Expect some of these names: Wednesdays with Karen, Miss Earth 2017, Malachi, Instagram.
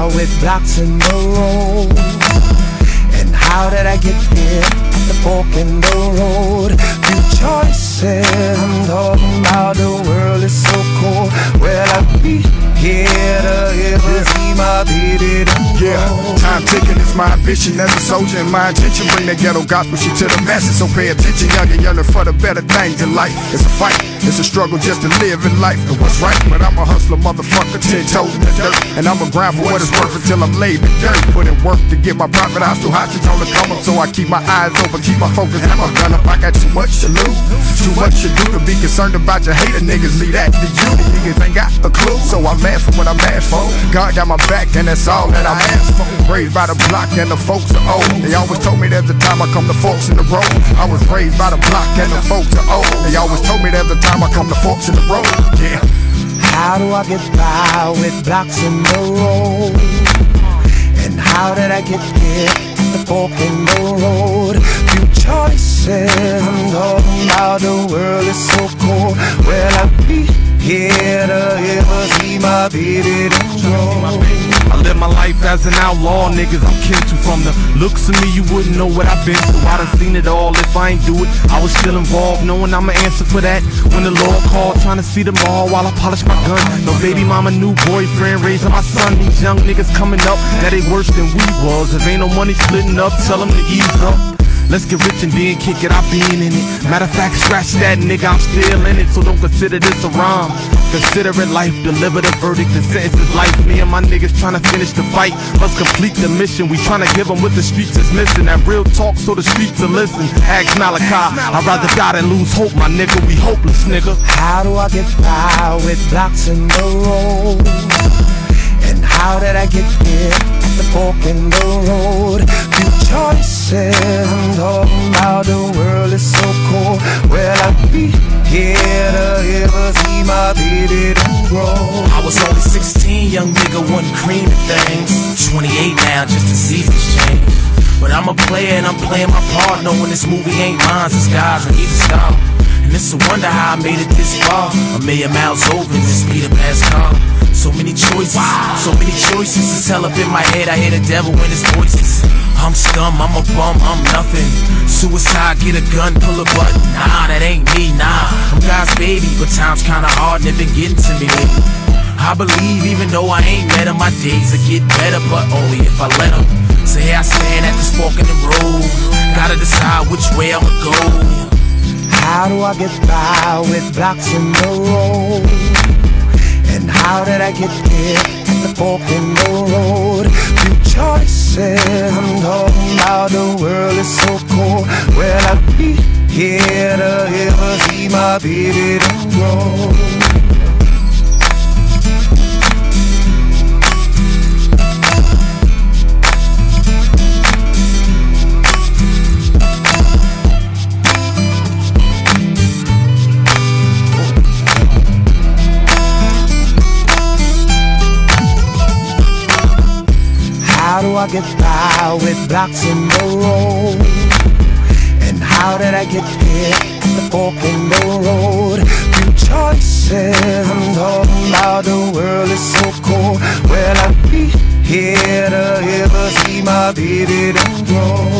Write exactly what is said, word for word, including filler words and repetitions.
out with blocks in the road. And how did I get here? The fork in the road. Few choices. I'm talking about the world is so cold. Will I be here to ever see my baby? Yeah, time ticking is my ambition. As a soldier in my intention, bring that ghetto gospel shit to the masses. So pay attention, young and yearning for the better things in life. It's a fight. It's a struggle just to live in life and what's right. But I'm a hustler, motherfucker, ten toes in the dirt. And I'ma grind for what it's worth until I'm laid in dirt. Put in work to get my private house too hot, she's on the come up. So I keep my eyes open, keep my focus, and my gun up. I got too much to lose, too much to do to be concerned about your hater niggas. Leave that to you. Niggas ain't got a clue, so I mad for what I'm mad for. God got my back and that's all that I ask for. Raised by the block and the folks are old. They always told me that the time I come to folks in the road. I was raised by the block and the folks are old. They always told me that the time I come to forks in the road, yeah. How do I get by with blocks in the road? And how did I get here? The fork in the road. Few choices. I'm talking about the world is so cold. Will I be here to ever see my baby? I live my life as an outlaw, niggas I'm kin to. From the looks of me, you wouldn't know what I've been through. I done seen it all, if I ain't do it I was still involved, knowing I'ma answer for that. When the Lord called, trying to see them all while I polish my gun. No baby mama, new boyfriend, raising my son. These young niggas coming up, that they worse than we was. If ain't no money splitting up, tell them to ease up. Let's get rich and then kick it, I been in it. Matter of fact, scratch that nigga, I'm still in it. So don't consider this a rhyme, consider it life. Deliver the verdict, the sentence is life. Me and my niggas tryna finish the fight, must complete the mission. We tryna give them what the streets is missing. That real talk so the streets will listen. Ask Malachi, I'd rather die than lose hope, my nigga. We hopeless, nigga. How do I get by with blocks in the road? And how did I get here? The fork in the road. Few choices. I'm talking about the world is so cold. Will I be here to ever see my baby grow? I was only sixteen, young nigga, wasn't creaming things. twenty-eight now, just the seasons change. But I'm a player and I'm playing my part, knowing this movie ain't mine, it's God's on either star. And it's a wonder how I made it this far. A million miles over, this be the past car. So many choices, wow. So many choices. It's hell up in my head, I hear the devil in his voices. I'm scum, I'm a bum, I'm nothing. Suicide, get a gun, pull a button. Nah, that ain't me, nah. I'm God's baby, but time's kinda hard and it been getting to me, baby. I believe even though I ain't met him, my days will get better, but only if I let him. So here I stand at this fork in the road. Gotta decide which way I'ma go. How do I get by with blocks in the road? And how did I get here? The fork in the road. Few choices. I'm talking about the world is so cold. Will I be here to ever see my baby grow? How do I get by with blocks in the road? And how did I get here? The fork in the road. Few choices. I'm talking about the world is so cold. Will I be here to ever see my baby grow?